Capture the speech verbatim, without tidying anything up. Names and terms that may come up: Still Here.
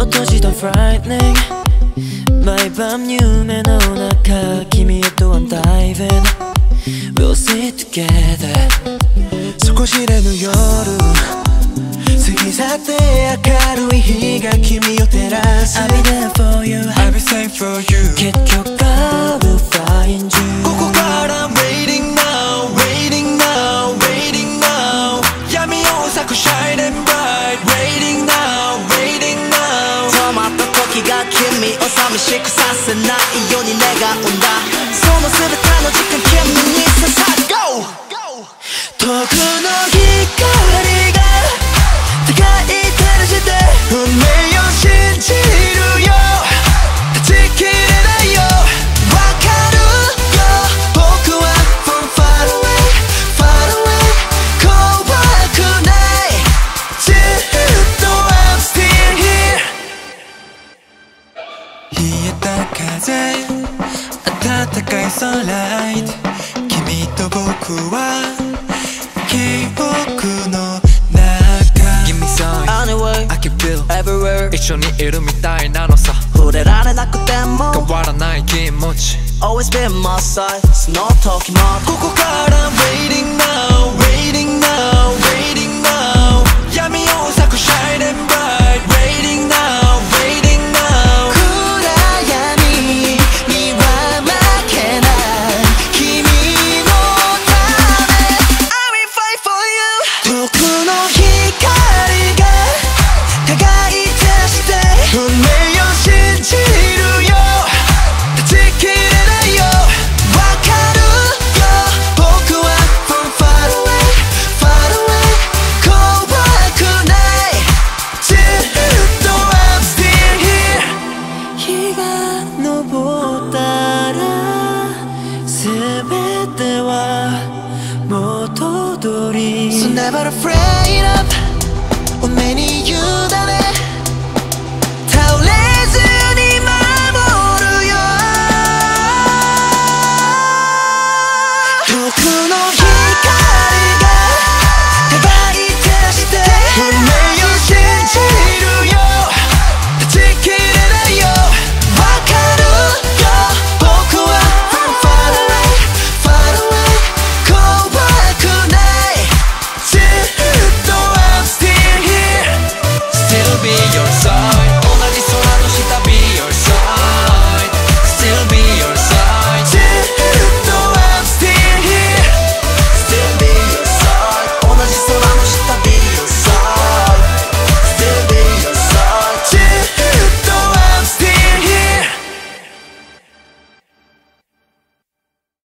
옅어지던 frightening毎밤夢の中君へと I'm diving We'll sit together 少しれぬ夜過ぎ去って明るい日が君を照らす I'll be there for you I'll be safe for you 結局 I will find you ここから I'm waiting now Waiting now Waiting now 闇を裂く Shine and bright Waiting now Waiting now 止まった時が君を寂しくさせないように願うんだその全ての時間君に捧げ Go! 遠くの光が運命を信じるよ断ち切れないよわかるよ僕は From far away far away 怖くないずっと I'm still here 冷えた風暖かい sunlight 君と僕は記憶のI can feel everywhere 一緒にいるみたいなのさ触れられなくても変わらない気持ち Always be my side その時もここから Waiting now Waiting now Waiting now 闇を裂く Shine and bright Waiting now Waiting now 暗闇には負けない君のため I will fight for you 僕の光が輝いて運命を信じるよ断ち切れないよわかるよ僕は From far away far away 怖くないずっと I'm still here 日が昇ったら全ては元通り So never afraid of 運命に言う